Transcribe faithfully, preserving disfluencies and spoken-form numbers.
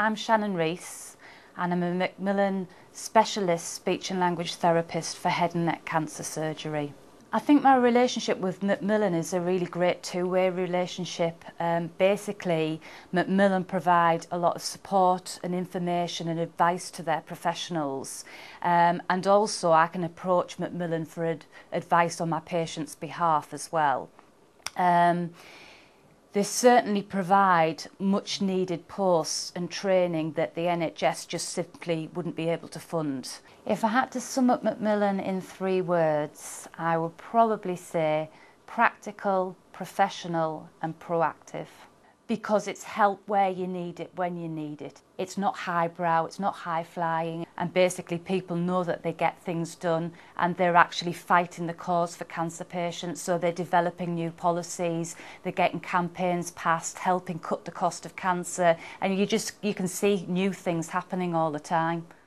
I'm Shannon Rees and I'm a Macmillan specialist speech and language therapist for head and neck cancer surgery. I think my relationship with Macmillan is a really great two-way relationship. Um, basically, Macmillan provide a lot of support and information and advice to their professionals. Um, and also I can approach Macmillan for ad advice on my patient's behalf as well. Um, They certainly provide much needed posts and training that the N H S just simply wouldn't be able to fund. If I had to sum up Macmillan in three words, I would probably say practical, professional and proactive. Because it's help where you need it, when you need it. It's not highbrow, it's not high-flying, and basically people know that they get things done and they're actually fighting the cause for cancer patients, so they're developing new policies, they're getting campaigns passed, helping cut the cost of cancer, and you just you can see new things happening all the time.